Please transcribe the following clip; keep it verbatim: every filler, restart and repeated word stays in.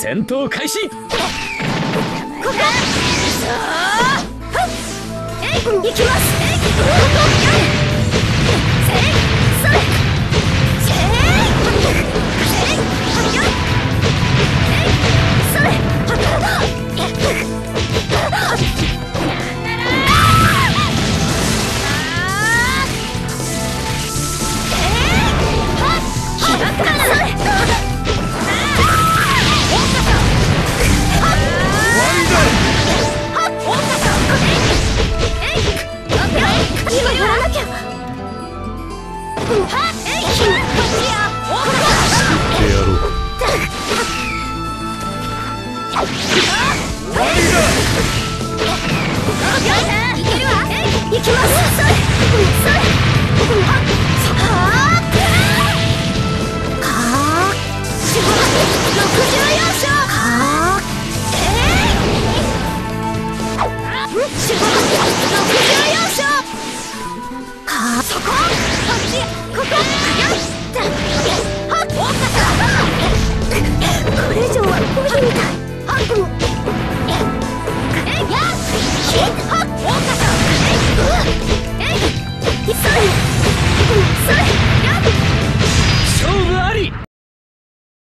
戦闘開始。行きます。それ